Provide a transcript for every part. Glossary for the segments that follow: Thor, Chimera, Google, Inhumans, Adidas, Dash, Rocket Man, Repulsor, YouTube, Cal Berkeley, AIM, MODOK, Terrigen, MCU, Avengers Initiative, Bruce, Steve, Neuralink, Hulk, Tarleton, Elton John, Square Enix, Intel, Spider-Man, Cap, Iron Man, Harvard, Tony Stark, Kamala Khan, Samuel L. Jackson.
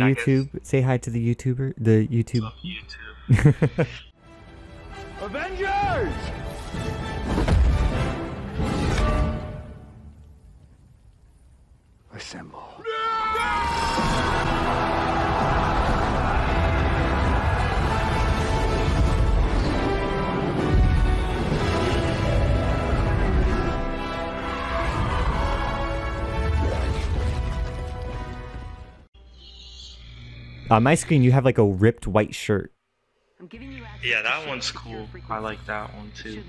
to and YouTube. Say hi to the YouTuber. The YouTube. Love YouTube. Avengers! Assemble. On my screen, you have like a ripped white shirt. Yeah, that one's cool. I like that one too.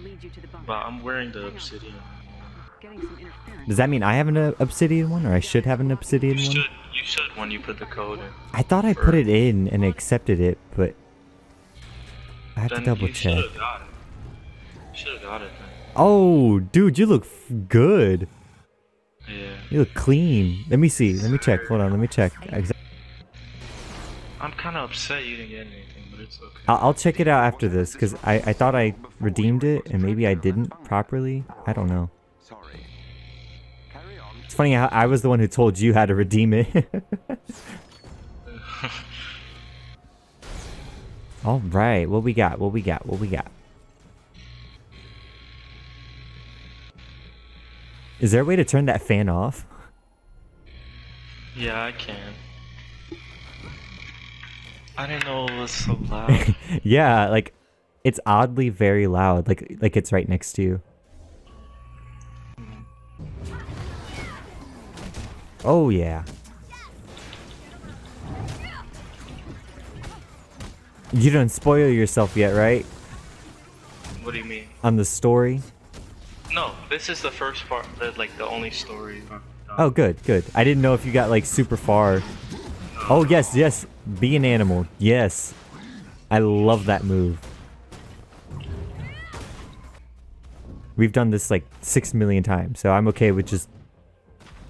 But I'm wearing the obsidian. Does that mean I have an obsidian one, or I should have an obsidian one? You should when you put the code in. I thought I put it in and accepted it, but I have to double check. Should have got it. Oh, dude, you look good. Yeah. You look clean. Let me see. Let me check. Hold on. Let me check. I'm kind of upset you didn't get anything, but it's okay. I'll check it out after this, because I thought I redeemed it, and maybe I didn't properly. I don't know. Sorry. Carry on. It's funny how I was the one who told you how to redeem it. All right, what we got? What we got? What we got? Is there a way to turn that fan off? Yeah, I can. I didn't know it was so loud. Yeah, like it's oddly very loud. Like it's right next to you. Oh yeah. You don't spoil yourself yet, right? What do you mean? On the story? No, this is the first part, like the only story. Oh, good, good. I didn't know if you got like super far. Oh yes, yes. Be an animal. Yes. I love that move. We've done this like 6 million times, so I'm okay with just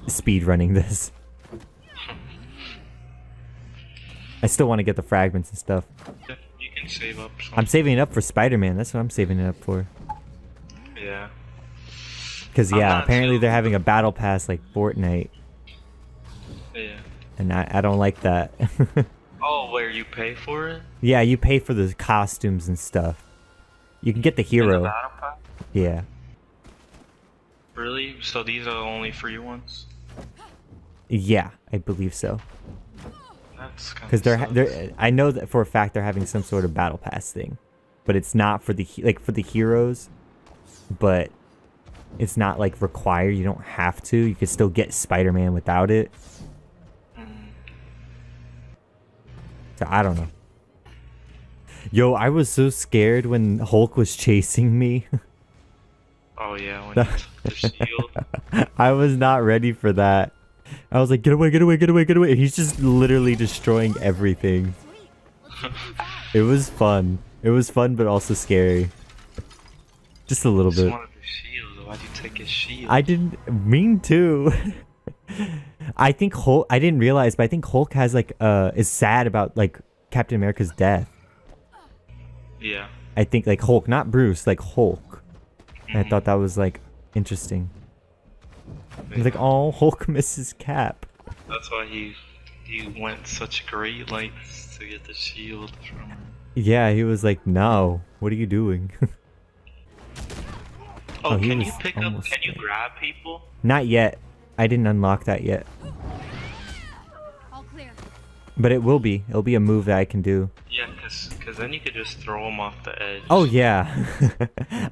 speed running this. I still want to get the fragments and stuff. You can save up something. I'm saving it up for Spider-Man. That's what I'm saving it up for. Yeah. Because yeah, apparently they're having a battle pass like Fortnite. Yeah. And I don't like that. Oh, where you pay for it? Yeah, you pay for the costumes and stuff. You can get the hero. The battle pass? Yeah. Really? So these are the only free ones? Yeah, I believe so. That's kind of sucks. Because I know that for a fact they're having some sort of battle pass thing, but it's not for the for the heroes. But it's not like required. You don't have to. You could still get Spider-Man without it. So I don't know. Yo, I was so scared when Hulk was chasing me. Oh yeah, when he took the shield. I was not ready for that. I was like, get away, get away, get away, get away. He's just literally destroying everything. It was fun. It was fun, but also scary. Just a little bit. Why'd you take his shield? I didn't mean to. I think Hulk, I didn't realize, but I think Hulk has like is sad about like Captain America's death. Yeah. I think like Hulk, not Bruce, like Hulk. Mm-hmm. I thought that was like interesting. Yeah. Like, oh, Hulk misses Cap. That's why he went such great lengths to get the shield from him. Yeah, he was like, no, what are you doing? Oh, can you pick up? Can you grab people? Not yet. I didn't unlock that yet. All clear. But it will be. It'll be a move that I can do. Yeah, because then you could just throw him off the edge. Oh, yeah.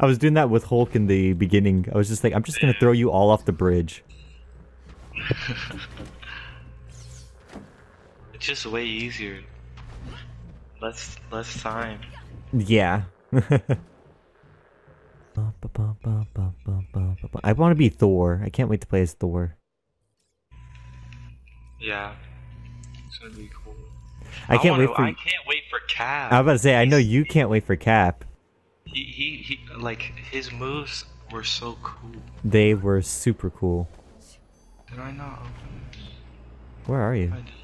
I was doing that with Hulk in the beginning. I was just like, I'm just going to throw you all off the bridge. It's just way easier. Less time. Yeah. I want to be Thor. I can't wait to play as Thor. Yeah, it's gonna be cool. I can't wait for Cap. I was about to say, I know you can't wait for Cap. He like his moves were so cool. They were super cool. Did I not open this? Where are you? I didn't.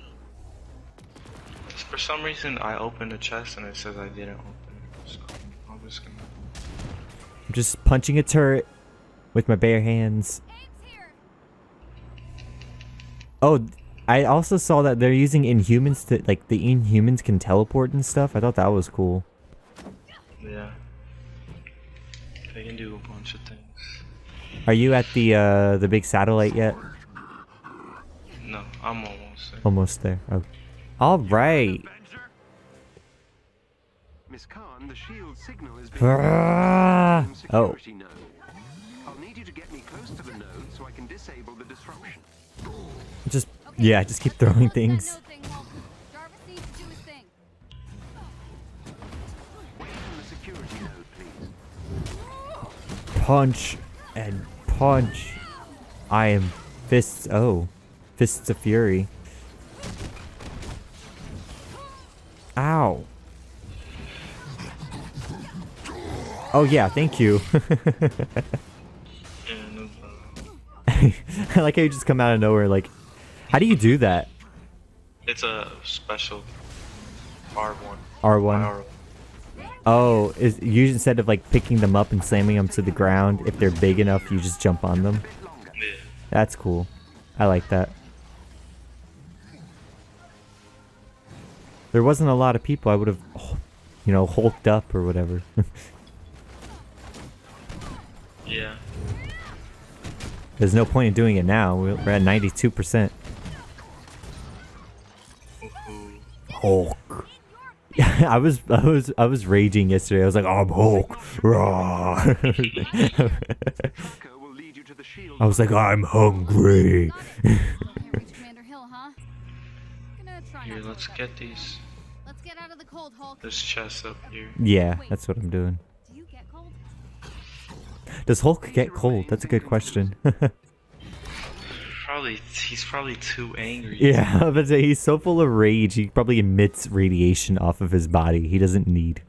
For some reason, I opened the chest and it says I didn't open it. So I'm just gonna. I'm just punching a turret with my bare hands. Oh, I also saw that they're using Inhumans to, like, the Inhumans can teleport and stuff. I thought that was cool. Yeah. They can do a bunch of things. Are you at the big satellite yet? No, I'm almost there. Almost there. Okay. All right. Miss Khan, the shield signal is being security node. I'll need you to get me close to the node so I can disable the disruption. Just yeah, just keep throwing things. Jarvis needs to do his thing. Wait for the security node, please. Punch and punch. I am fists. Oh, fists of fury. Ow. Oh yeah, thank you. I like how you just come out of nowhere. Like, how do you do that? It's a special R1. R1. Oh, is you instead of like picking them up and slamming them to the ground, if they're big enough, you just jump on them. Yeah. That's cool. I like that. There wasn't a lot of people. I would have, you know, hulked up or whatever. Yeah. There's no point in doing it now. We're at 92%. Hulk. I was raging yesterday. I was like, oh, I'm Hulk. I was like, I'm hungry. Here, let's get these. Let's get out of the cold, Hulk. This chest up here. Yeah, that's what I'm doing. Does Hulk get cold? That's a good question. He's probably too angry. Yeah, but he's so full of rage, he probably emits radiation off of his body. He doesn't need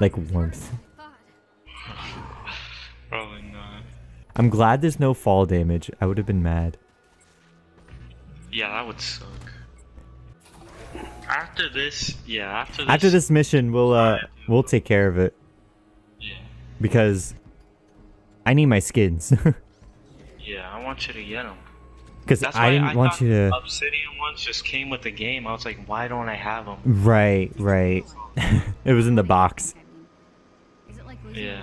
like warmth. Probably not. I'm glad there's no fall damage. I would have been mad. Yeah, that would suck. After this, after this mission, we'll take care of it. Because I need my skins. Yeah, I want you to get them. Because I didn't want you to. Obsidian ones just came with the game. I was like, why don't I have them? Right, right. It was in the box. Yeah.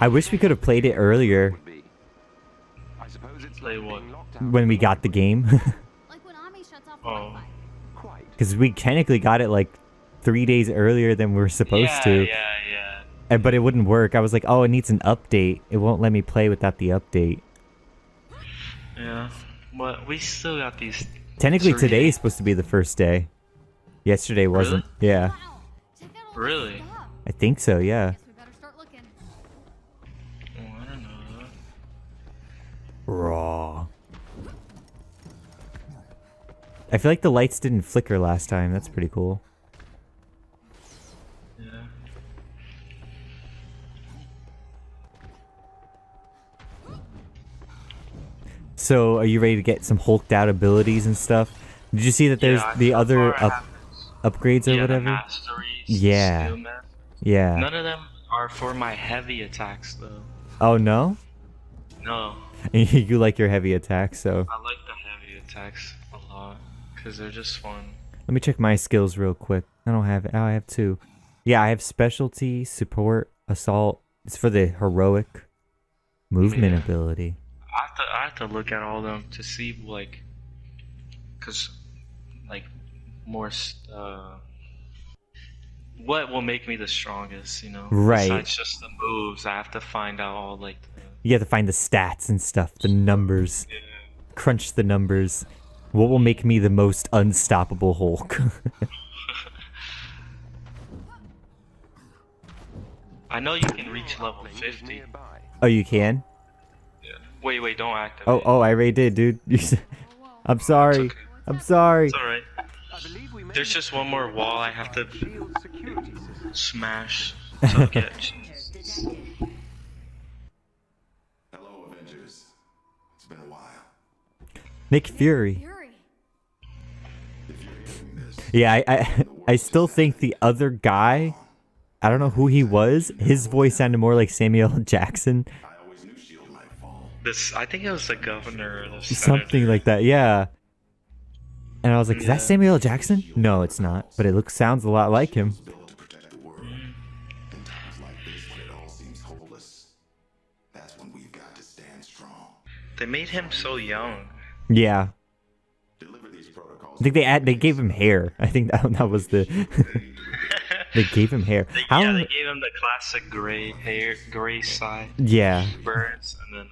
I wish we could have played it earlier. I suppose it's like when we got the game. Oh. Because we technically got it like 3 days earlier than we were supposed to. Yeah. But it wouldn't work. I was like, oh, it needs an update. It won't let me play without the update. Yeah, but we still got these. Technically, today is supposed to be the first day. Yesterday wasn't. Really? Yeah. Really? I think so, yeah. Oh, I don't know. Raw. I feel like the lights didn't flicker last time. That's pretty cool. So, are you ready to get some hulked out abilities and stuff? Did you see that there's the other upgrades or whatever? Masteries, yeah. Yeah. None of them are for my heavy attacks, though. Oh, no? No. You like your heavy attacks, so. I like the heavy attacks a lot, because they're just fun. Let me check my skills real quick. I don't have it. Oh, I have two. Yeah, I have specialty, support, assault. It's for the heroic movement ability. I have to look at all of them to see, like, because, like, more, what will make me the strongest, you know? Right. Besides just the moves, I have to find out all, like, you have to find the stats and stuff, the numbers. Yeah. Crunch the numbers. What will make me the most unstoppable Hulk? I know you can reach level 50. Oh, you can? Wait, don't activate. Oh, I already did, dude. I'm sorry. Okay. I'm sorry. It's alright. There's just one more wall I have to smash. So Hello, Avengers. It's been a while. Nick Fury. Yeah, I still think the other guy, I don't know who he was, his voice sounded more like Samuel L. Jackson. this, I think it was the governor. Or the something like that, yeah. And I was like, is that Samuel L. Jackson? No, it's not. But it looks, sounds a lot like him. They made him so young. Yeah. I think they gave him hair. I think that was the. They gave him hair. Yeah, they gave him the classic gray hair, gray side. Yeah. Birds and then.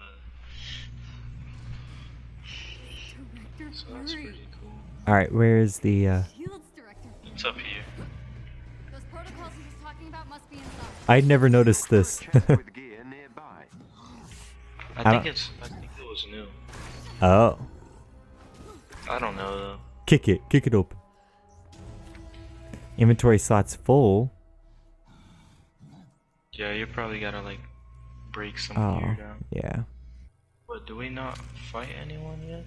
So that's pretty cool. All right, where's the? It's up here. Those protocols he was talking about must be inside. I'd never noticed this. I think it was new. Oh. I don't know though. Kick it open. Inventory slots full. Yeah, you probably gotta like break some gear down. Yeah. But do we not fight anyone yet?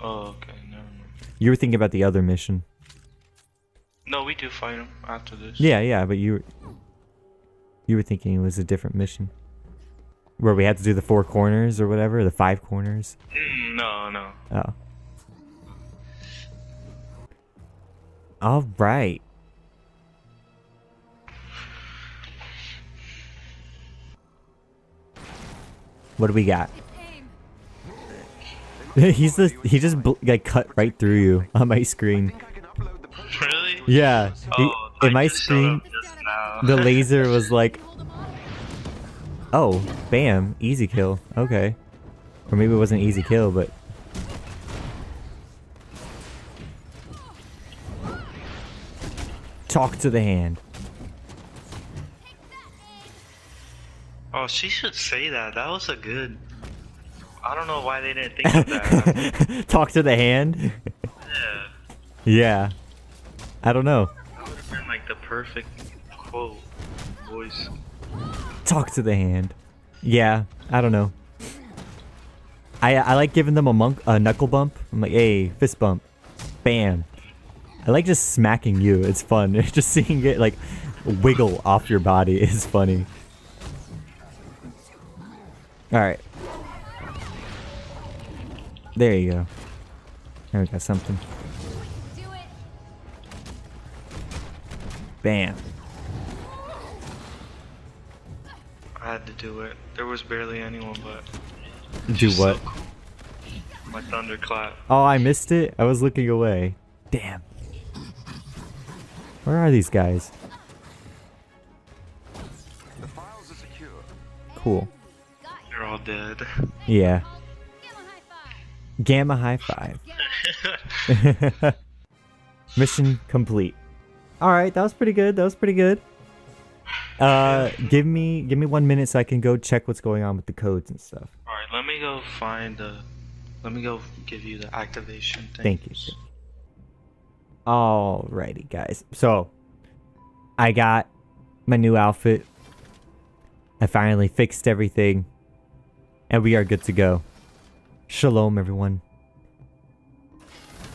Oh, okay, never mind. You were thinking about the other mission. No, we do fight them after this. Yeah, yeah, but you were thinking it was a different mission. Where we had to do the 4 corners or whatever, the 5 corners. No, no. Oh. All right. What do we got? He just like cut right through you on my screen. Really? Yeah. Oh, in my screen, the laser was like, oh, bam, easy kill. Okay, or maybe it wasn't easy kill, but. Talk to the hand. Oh, she should say that. That was a good. I don't know why they didn't think of that. Talk to the hand? Yeah. Yeah. I don't know. That would have been like the perfect quote voice. Talk to the hand. Yeah. I don't know. I like giving them a knuckle bump. I'm like, hey, fist bump. Bam. I like just smacking you, it's fun. Just seeing it like wiggle off your body is funny. Alright. There you go. There we got something. Bam. I had to do it. There was barely anyone, but. Do what? So cool. My thunderclap. Oh, I missed it? I was looking away. Damn. Where are these guys? The files are secure. Cool. They're all dead. Yeah. Gamma high five. Mission complete. All right, that was pretty good. That was pretty good. Give me 1 minute so I can go check what's going on with the codes and stuff. All right, let me go find the. Let me go give you the activation thing. Thank you. Alrighty, guys. So, I got my new outfit. I finally fixed everything. And we are good to go. Shalom, everyone.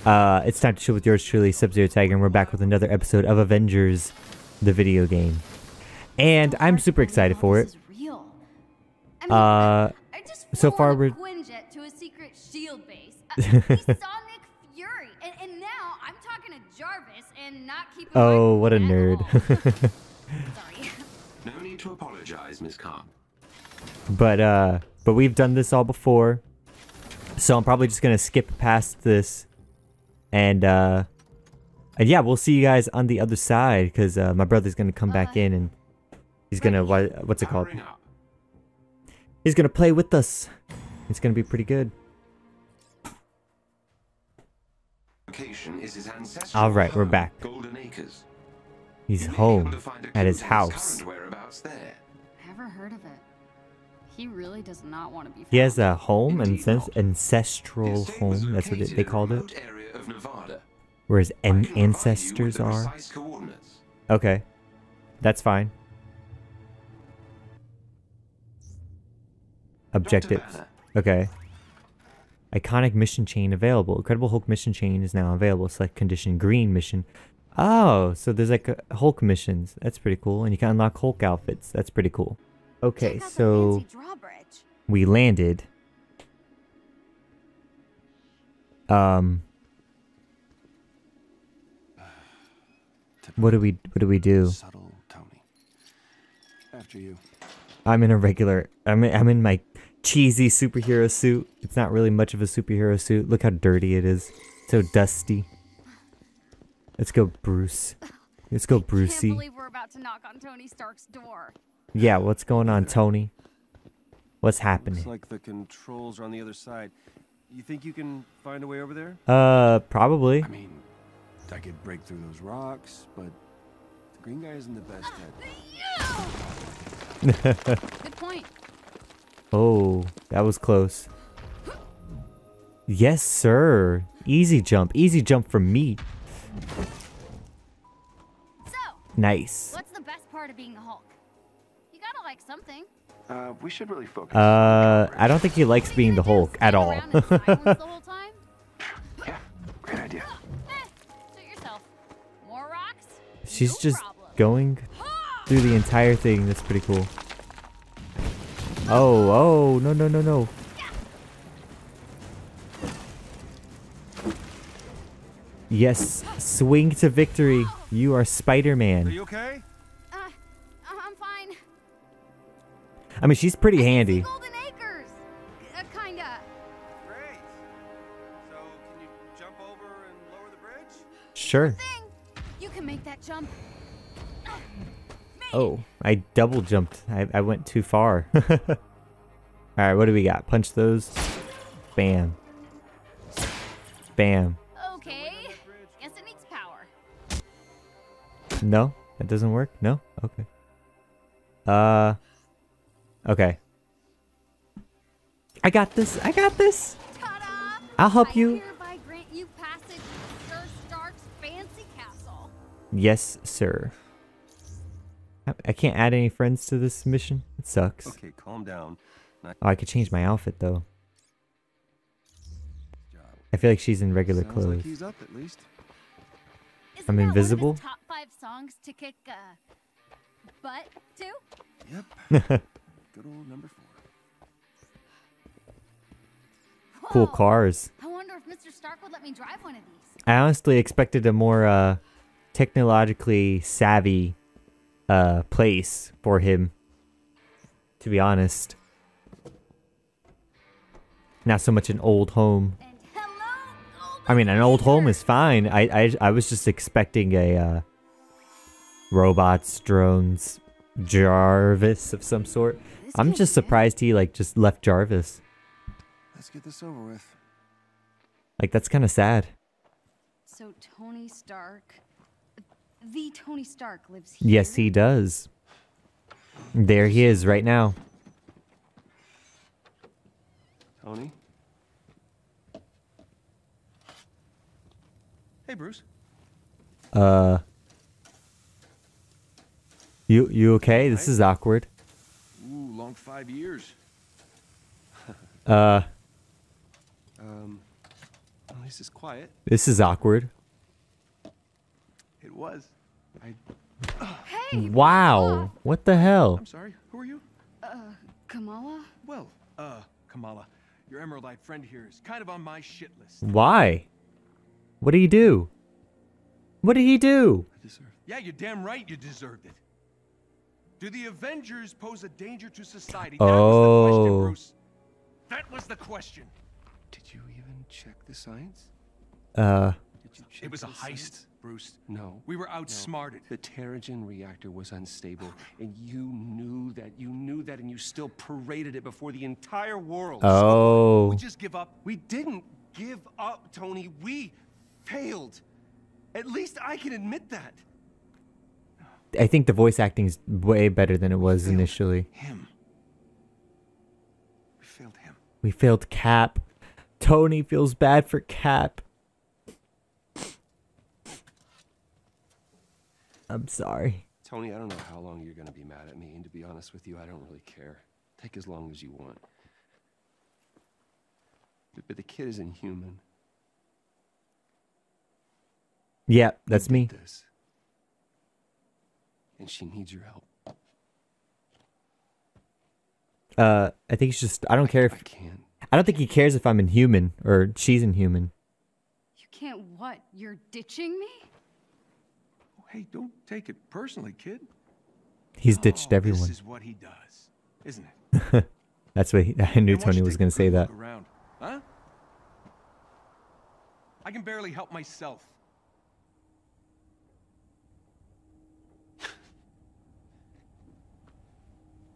It's time to chill with yours truly, SubZero Tiger, and we're back with another episode of Avengers, the video game. And I'm super excited for it. So far we're... to a secret shield base. We saw Nick Fury, and now I'm talking to Jarvis and not keeping. Oh, what a nerd! Sorry. No need to apologize, Miss Khan. But we've done this all before, so I'm probably just gonna skip past this, and yeah, we'll see you guys on the other side because my brother's gonna come back in and he's gonna what's it called? He's gonna play with us. It's gonna be pretty good. All right, we're back. He's home at his house. Never heard of it. He really does not want to be. He has a home, ancestral home. That's what they called it. Where his ancestors are. Okay, that's fine. Objectives. Okay. Iconic mission chain available. Incredible Hulk mission chain is now available. Select condition green mission. Oh, so there's like Hulk missions. That's pretty cool. And you can unlock Hulk outfits. That's pretty cool. Okay, so we landed. What do we do? Subtle Tony. After you. I'm in my cheesy superhero suit. It's not really much of a superhero suit. Look how dirty it is. So dusty. Let's go, Bruce. Let's go, Brucey. I can't believe we're about to knock on Tony Stark's door. Yeah, what's going on, Tony? What's happening? Looks like the controls are on the other side. You think you can find a way over there? Probably. I mean, I could break through those rocks, but the green guy isn't the best at it. Good point. Oh, that was close. Yes, sir. Easy jump. Easy jump for me. So, nice. What's the best part of being the Hulk? You gotta like something. We should really focus. I don't think he likes being the Hulk at all. Yeah, great idea. Suit yourself. More rocks? She's just going through the entire thing. That's pretty cool. Oh, oh, no, no, no, no. Yes, swing to victory. You are Spider-Man. Are you okay? I'm fine. I mean, she's pretty handy. Golden Acres, kinda. Great. So, can you jump over and lower the bridge? Sure. You can make that jump. Oh, I double jumped. I went too far. All right, what do we got? Punch those. Bam. Bam. No, that doesn't work. No, okay. Okay. I got this. I got this. I'll help you. Yes, sir. I can't add any friends to this mission. It sucks. Okay, calm down. Oh, I could change my outfit though. I feel like she's in regular clothes. I'm invisible. Songs to kick butt too? Yep. Good old number 4. Whoa. Cool cars. I wonder if Mr. Stark would let me drive one of these. I honestly expected a more technologically savvy place for him, to be honest. Not so much an old home. And hello, I mean, an old home is fine. I was just expecting a robots, drones, Jarvis of some sort. I'm just surprised he like just left Jarvis. Let's get this over with. Like, that's kind of sad. So Tony Stark, the Tony Stark lives here. Yes, he does. There he is right now. Tony? Hey, Bruce. You okay? This is awkward. Ooh, long 5 years. At least it's quiet. This is awkward. It was. Hey. Wow. What the hell? I'm sorry. Who are you? Kamala. Well, Kamala, your Emeraldite friend here is kind of on my shit list. Why? What did he do? What did he do? I deserved it. Yeah, you're damn right. You deserved it. Do the Avengers pose a danger to society? That was the question, Bruce. That was the question. Did you even check the science? It was a heist, Bruce. No. We were outsmarted. The Terrigen reactor was unstable, and you knew that. You knew that, and you still paraded it before the entire world. Oh. So we just give up. We didn't give up, Tony. We failed. At least I can admit that. I think the voice acting is way better than it was initially. We failed him. We failed Cap. Tony feels bad for Cap. I'm sorry. Tony, I don't know how long you're going to be mad at me, and to be honest with you, I don't really care. Take as long as you want. But the kid is Inhuman. Yeah, that's me. And she needs your help. I think it's just, I don't care if I don't think he cares if I'm Inhuman or she's Inhuman. can't what? You're ditching me? Oh, hey, don't take it personally, kid. He's ditched everyone. This is what he does, isn't it? That's what he, I knew Tony was going to say that. Huh? I can barely help myself.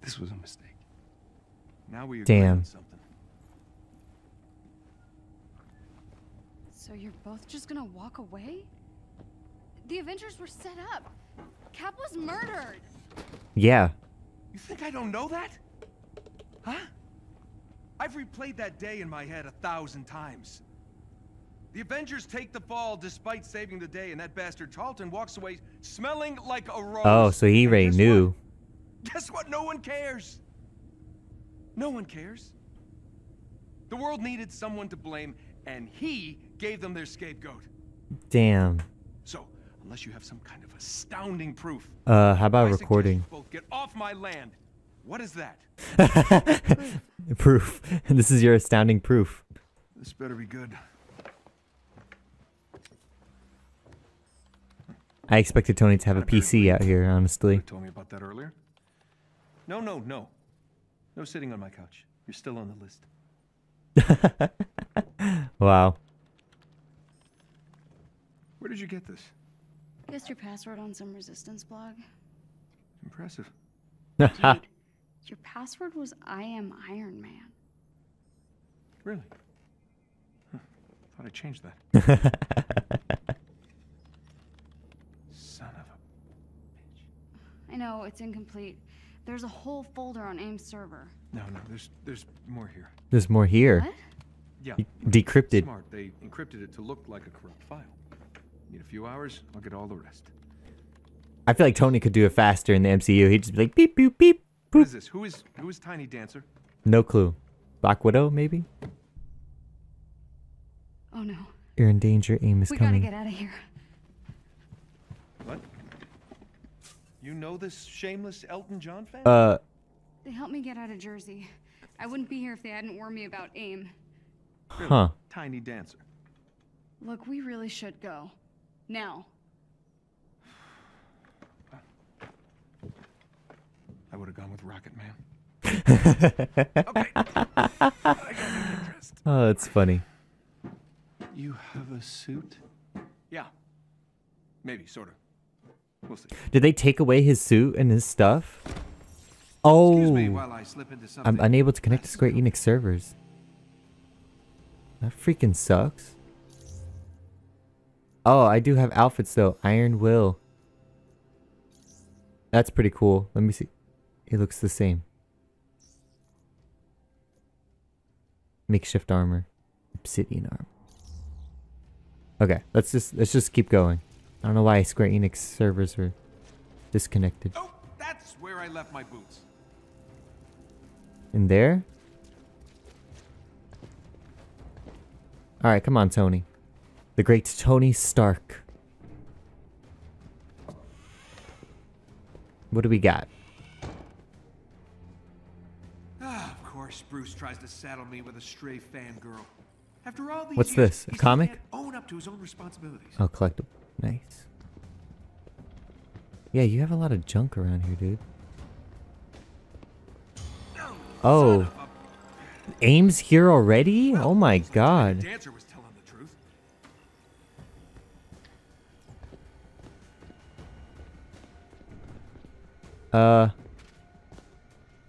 This was a mistake. Now we agree on something. So you're both just gonna walk away? The Avengers were set up. Cap was murdered. Yeah. You think I don't know that? Huh? I've replayed that day in my head 1,000 times. The Avengers take the fall despite saving the day, and that bastard Tarleton walks away smelling like a rose. Oh, so he already knew. Guess what? No one cares. No one cares. The world needed someone to blame, and he gave them their scapegoat. Damn. So, unless you have some kind of astounding proof. How about recording? Both get off my land. What is that? Proof. This is your astounding proof. This better be good. I expected Tony to have a PC out here, honestly. You told me about that earlier. No, no, no. No sitting on my couch. You're still on the list. Wow. Where did you get this? Guessed your password on some resistance blog. Impressive. Dude, your password was "I am Iron Man." Really? Huh. Thought I changed that. Son of a bitch. I know, it's incomplete. There's a whole folder on AIM server. No, no, there's more here. There's more here. What? Yeah. Decrypted. Smart. They encrypted it to look like a corrupt file. Need a few hours, I'll get all the rest. I feel like Tony could do it faster in the MCU. He'd just be like beep beep beep. Boop. What is this? Who is Tiny Dancer? No clue. Black Widow, maybe? Oh no. You're in danger, AIM is coming. We gotta get out of here. What? You know this shameless Elton John fan? They helped me get out of Jersey. I wouldn't be here if they hadn't warned me about AIM. Huh. Tiny Dancer. Look, we really should go. Now. I would have gone with Rocket Man. Okay. I gotta get dressed. Oh, that's funny. You have a suit? Yeah. Maybe, sort of. We'll see. Did they take away his suit and his stuff? Oh, excuse me while I slip into something. I'm unable to connect to Square Enix servers. That freaking sucks. Oh, I do have outfits though. Iron Will. That's pretty cool. Let me see. It looks the same. Makeshift armor. Obsidian armor. Okay, let's just keep going. I don't know why Square Enix servers are disconnected. Oh, that's where I left my boots. In there? Alright, come on, Tony. The great Tony Stark. What do we got? Ah, of course, Bruce tries to saddle me with a stray fangirl. After all these years, this? A comic? Own up to his own responsibilities. Oh, collectible. Nice. Yeah, you have a lot of junk around here, dude. Oh. AIM's here already? Oh my god. Dancer was telling the truth.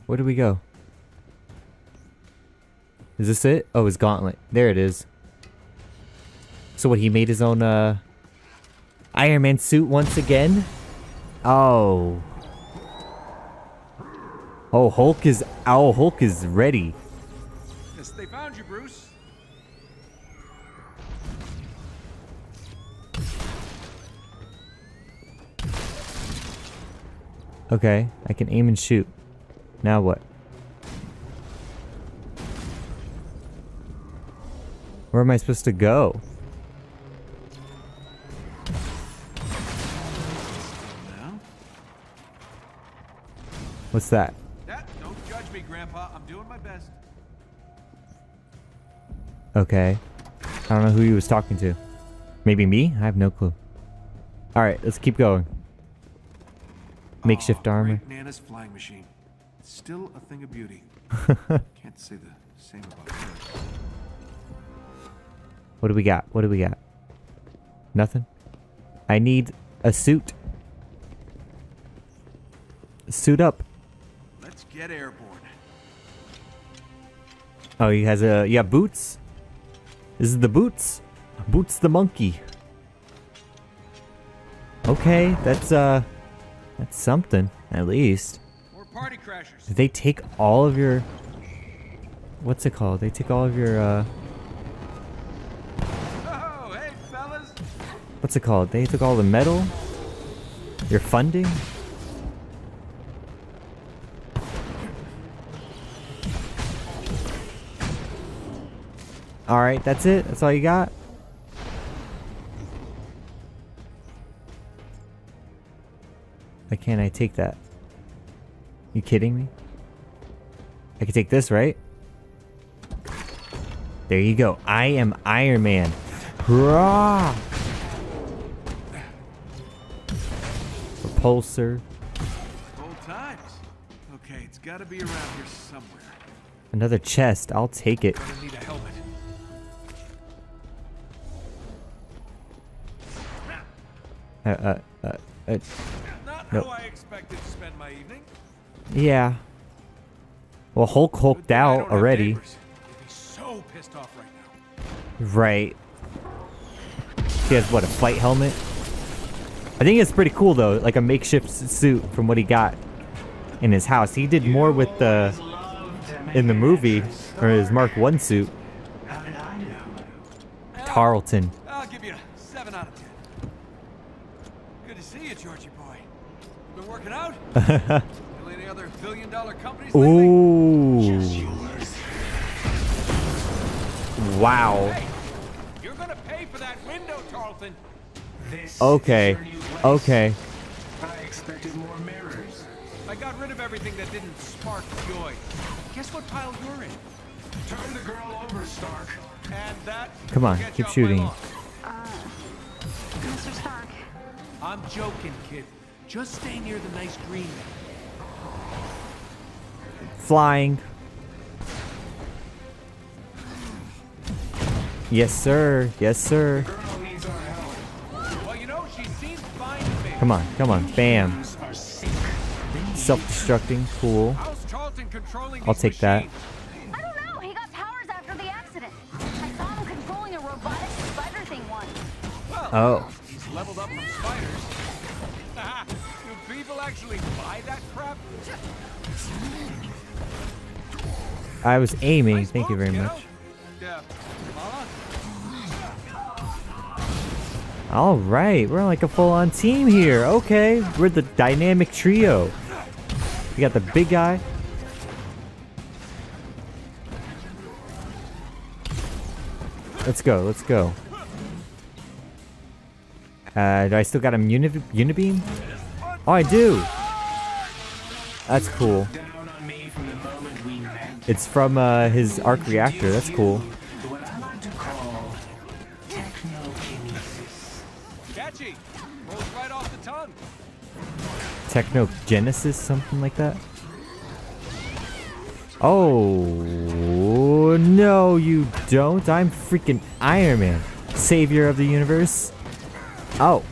Where do we go? Is this it? Oh, his gauntlet. There it is. So what, he made his own, Iron Man suit once again? Oh. Oh, Hulk is ready. Yes, they found you, Bruce. Okay, I can aim and shoot. Now what? Where am I supposed to go? What's that? Don't judge me, Grandpa. I'm doing my best. Okay. I don't know who he was talking to. Maybe me? I have no clue. Alright, let's keep going. Makeshift armor. Great Nana's flying machine. It's still a thing of beauty. Can't say the same about her. What do we got? What do we got? Nothing. I need a suit. Suit up. Let's get airborne. Oh, he has a boots. This is the boots. Boots the monkey. Okay, that's something at least. More party crashers. Did they take all of your? What's it called? They take all of your. Oh, hey fellas. What's it called? They took all the metal. Your funding. Alright, that's it? That's all you got? Why can't I take that? You kidding me? I can take this, right? There you go. I am Iron Man. Hurrah! Repulsor. Old times. Okay, it's gotta be around here somewhere. Another chest. I'll take it. I need a helmet. Not how I expected to spend my evening. Yeah. Well, Hulk hulked out already. They'd be so pissed off right now. Right. He has what, a fight helmet? I think it's pretty cool though, like a makeshift suit from what he got in his house. He did more with the in the movie or his Mark 1 suit. Tarleton. I'll give you a 7 out of 10. Good to see you, Georgie boy. You been working out? Any other billion-dollar companies lately? Ooh. Just yours. Wow. Hey, you're gonna pay for that window, Tarleton. This okay. Okay. I expected more mirrors. I got rid of everything that didn't spark joy. Guess what pile you're in? Turn the girl over, Stark. And that. Come on, keep shooting. Mr. Stark. I'm joking, kid. Just stay near the nice green. Flying. Yes, sir. Yes, sir. The girl needs our help. Well, you know, she seems fine to me. Come on, come on. Bam. Self-destructing. Cool. I'll take that. I don't know. He got powers after the accident. I saw him controlling a robotic spider thing once. Oh. Leveled up from spiders. Do people actually buy that crap? I was aiming. Thank you very much. All right, we're like a full-on team here. Okay, we're the dynamic trio. We got the big guy. Let's go. Let's go. Do I still got a unibeam? Oh, I do! That's cool. It's from his arc reactor, that's cool. Technogenesis, something like that? Oh, no you don't! I'm freaking Iron Man! Savior of the universe! Oh.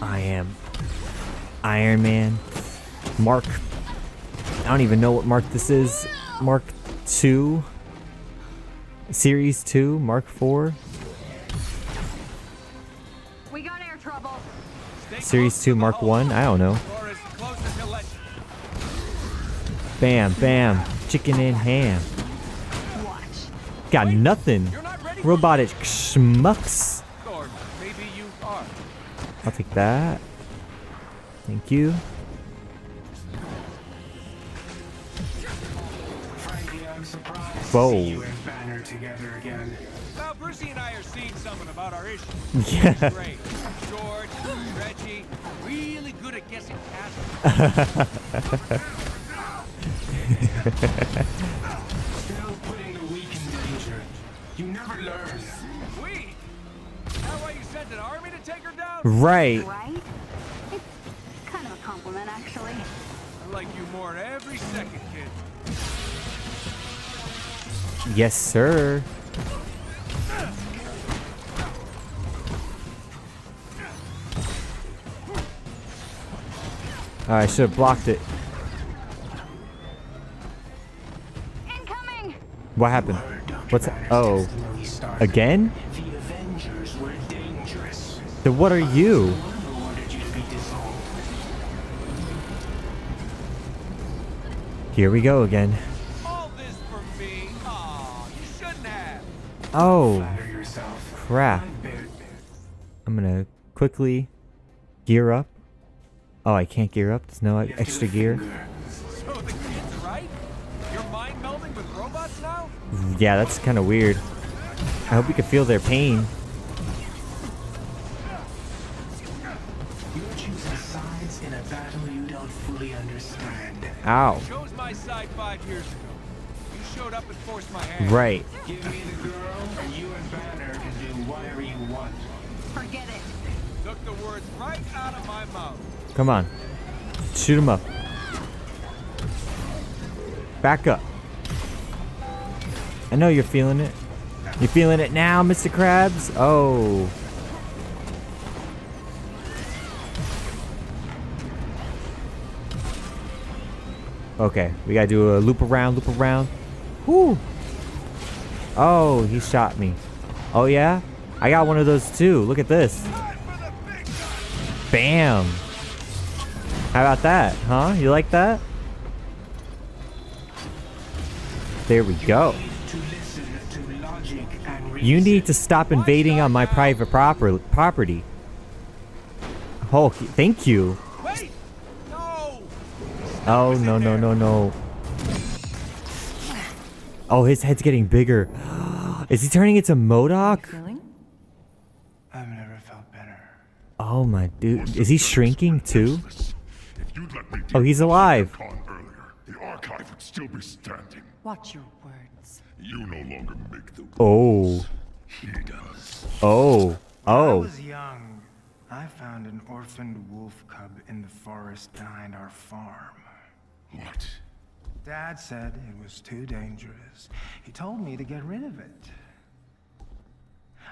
I am Iron Man. Mark. I don't even know what Mark this is. Mark 2. Series 2. Mark 4. We got air trouble. Series 2. Mark 1. I don't know. Bam, bam. Chicken and ham. Got nothing. Robotic schmucks. Maybe you are. I'll take that. Thank you. Frankie, I'm surprised to see you and Banner together again. Well, Bruce and I are seeing something about our issues. Yeah. Great. George, Reggie, really good at guessing passes. Still putting the weak in danger. You never learn. Sweet. That way you sent an army to take her down? Right. Right? It's kind of a compliment, actually. I like you more every second, kid. Yes, sir. Oh, I should have blocked it. Incoming. What happened? What's that? Oh, again? The Avengers were dangerous. Then what are you? Here we go again. All this for me. Oh, you shouldn't have. Oh, crap. I'm gonna quickly gear up. Oh, I can't gear up. There's no extra gear. So the kid's right? You're mind melding with robots now? Yeah, that's kind of weird. I hope you can feel their pain. You choose sides in a battle you don't fully understand. Ow. I chose my side 5 years ago. You showed up and forced my hand. Right. Give me the girl, and you and Banner can do whatever you want. Forget it. Took the words right out of my mouth. Come on. Shoot him up. Back up. I know you're feeling it. You feeling it now, Mr. Krabs? Oh. Okay, we gotta do a loop around, loop around. Whoo. Oh, he shot me. Oh yeah? I got one of those too. Look at this. Bam. How about that, huh? You like that? There we go. You need to stop invading on my private property. Hulk, thank you. Oh, no, no, no, no. Oh, his head's getting bigger. Is he turning into MODOK? I've never felt better. Oh, my dude. Is he shrinking too? Oh, he's alive. Watch your words. You no longer make the rules. Oh. He does. Oh. Oh. I was young. I found an orphaned wolf cub in the forest behind our farm. What? Dad said it was too dangerous. He told me to get rid of it.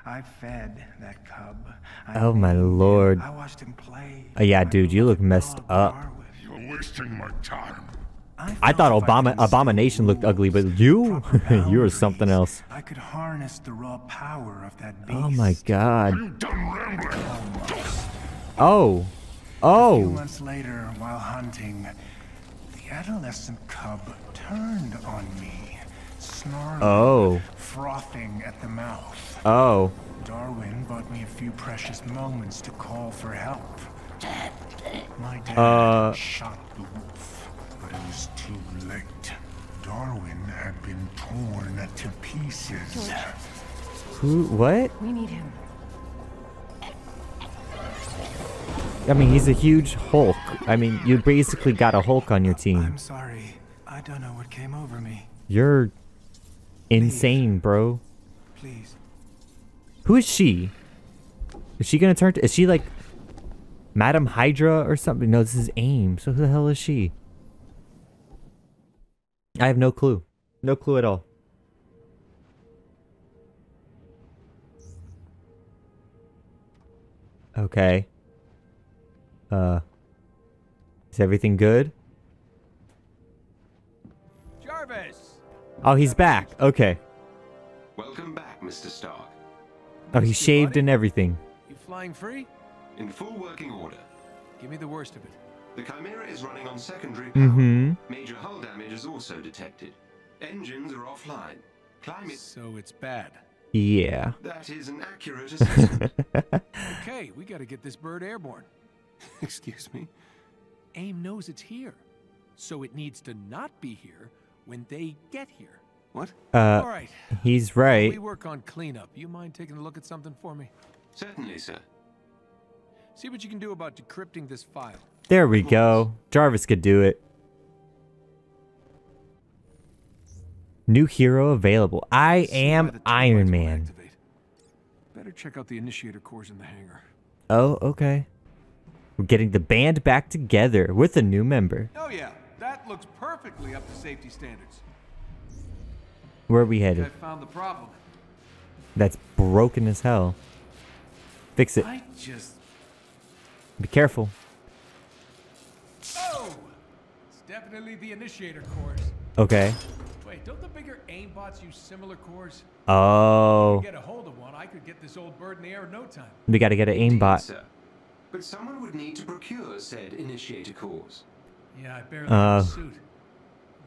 I fed that cub. Oh my lord. I watched him play. Oh, yeah, dude, you look messed up. You're wasting my time. I thought Abomination looked ugly, but you? You are something else. I could harness the raw power of that beast. Oh my god. Oh. Oh. A few months later, while hunting, the adolescent cub turned on me, snarling, frothing at the mouth. Oh. Darwin bought me a few precious moments to call for help. My dad shot the wolf. But it was too late. Darwin had been torn to pieces. Who? What? We need him. I mean, he's a huge Hulk. I mean, you basically got a Hulk on your team. I'm sorry. I don't know what came over me. You're insane, bro. Please. Who is she? Is she gonna turn to? Is she like Madame Hydra or something? No, this is AIM. So who the hell is she? I have no clue. No clue at all. Okay. Is everything good? Jarvis! Oh, he's back. Okay. Welcome back, Mr. Stark. Oh, he's shaved and everything. You flying free? In full working order. Give me the worst of it. The Chimera is running on secondary power. Major hull damage is also detected. Engines are offline. Climate... So it's bad. Yeah. That is an accurate assessment. Okay, we gotta get this bird airborne. Excuse me? AIM knows it's here. So it needs to not be here when they get here. What? All right. He's right. We work on cleanup. You mind taking a look at something for me? Certainly, sir. See what you can do about decrypting this file. There we go. Jarvis could do it. New hero available. I am Iron Man. Better check out the initiator cores in the hangar. Oh, okay. We're getting the band back together with a new member. Oh yeah, that looks perfectly up to safety standards. Where are we headed? I found the problem. That's broken as hell. Fix it. I just... Be careful. Oh! It's definitely the initiator cores. Okay. Wait, don't the bigger AIM bots use similar cores? Oh. If I get a hold of one, I could get this old bird in the air in no time. We got to get an AIM bot. Sir. But someone would need to procure said initiator cores. Yeah, I barely have a suit.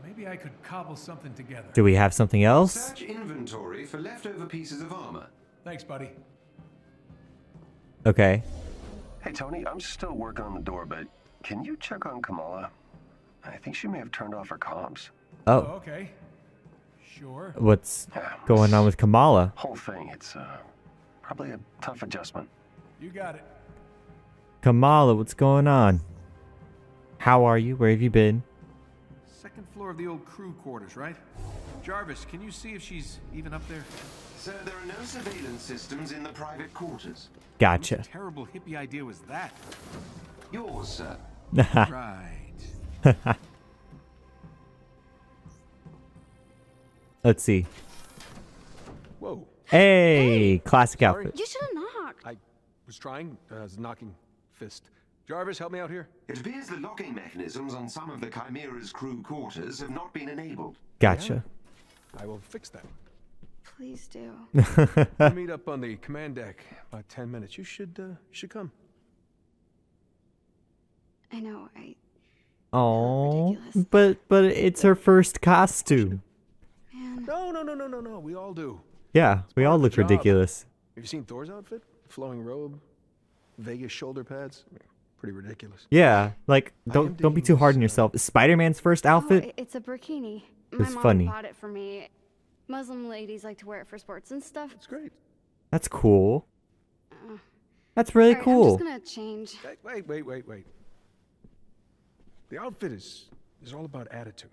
Maybe I could cobble something together. Do we have something else? Search inventory for leftover pieces of armor. Thanks, buddy. Okay. Hey, Tony, I'm still working on the door, but can you check on Kamala? I think she may have turned off her comms. Oh. Okay. Sure. What's going on with Kamala? Whole thing. It's probably a tough adjustment. You got it. Kamala, what's going on? How are you? Where have you been? Second floor of the old crew quarters, right? Jarvis, can you see if she's even up there? Sir, there are no surveillance systems in the private quarters. Gotcha. What a terrible hippie idea was that? Yours, sir. Right. Let's see. Whoa. Hey, classic outfit. You should have knocked. I was trying. I was knocking fist. Jarvis, help me out here. It appears the locking mechanisms on some of the Chimera's crew quarters have not been enabled. Gotcha. Yeah. I will fix that. Please do. We'll meet up on the command deck about 10 minutes. You should come. I know. Oh, but it's her first costume. Man. No. We all do. Yeah, we all look ridiculous. Have you seen Thor's outfit? Flowing robe, Vegas shoulder pads. Pretty ridiculous. Yeah, like don't be too hard on yourself. Spider-Man's first outfit. Oh, it's a burkini. My mom bought it for me. Muslim ladies like to wear it for sports and stuff. That's great. That's cool. That's really cool. I'm just gonna change. Wait. The outfit is all about attitude.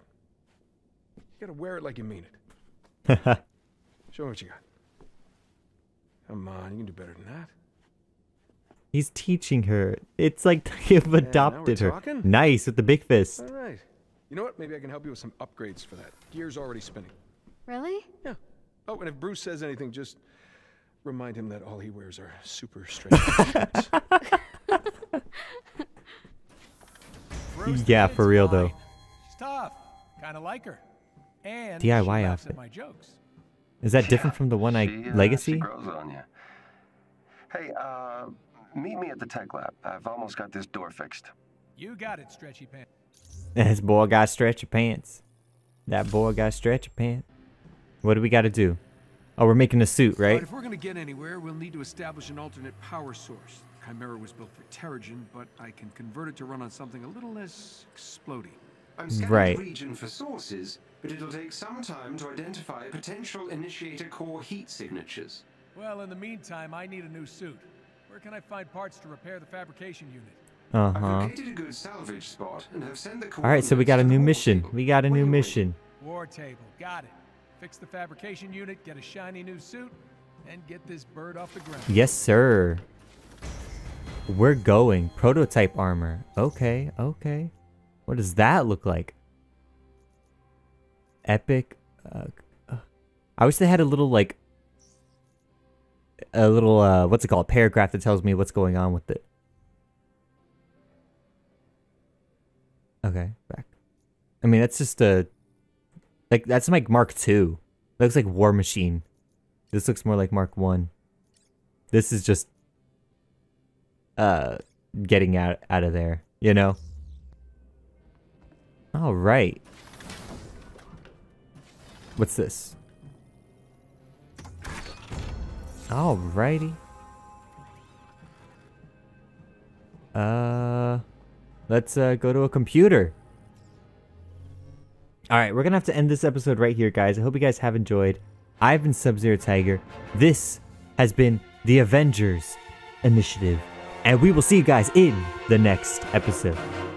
You gotta wear it like you mean it. Show me what you got. Come on, you can do better than that. He's teaching her. It's like you've adopted her. Nice with the big fist. All right. You know what? Maybe I can help you with some upgrades for that. Gear's already spinning. Really? Yeah. Oh, and if Bruce says anything, just remind him that all he wears are super straight. Yeah, for real though. She's tough. Kind of like her. And DIY outfit. My jokes. Is that different from the one Legacy? She grows on you. Hey, meet me at the tech lab. I've almost got this door fixed. You got it, stretchy pants. This boy got stretchy pants. That boy got stretchy pants. What do we got to do? Oh, we're making a suit, right? But if we're going to get anywhere, we'll need to establish an alternate power source. Chimera was built for Terrigen, but I can convert it to run on something a little less exploding. I'm scanning the region for sources, but it'll take some time to identify potential initiator core heat signatures. Well, in the meantime, I need a new suit. Where can I find parts to repair the fabrication unit? I've located a good salvage spot and have sent the All right, so we got a new mission. We got a new mission. War table. Got it. Fix the fabrication unit, get a shiny new suit, and get this bird off the ground. Yes, sir. We're going. Prototype armor. Okay, okay. What does that look like? Epic. I wish they had a little, like, a little what's it called, paragraph that tells me what's going on with it. Okay, back. I mean, that's just a, like, that's like Mark II. That looks like War Machine. This looks more like Mark I. This is just getting out of there, you know. All right. What's this? Alrighty. Let's go to a computer. Alright, we're gonna have to end this episode right here, guys. I hope you guys have enjoyed. I've been SubZero Tiger. This has been the Avengers Initiative. And we will see you guys in the next episode.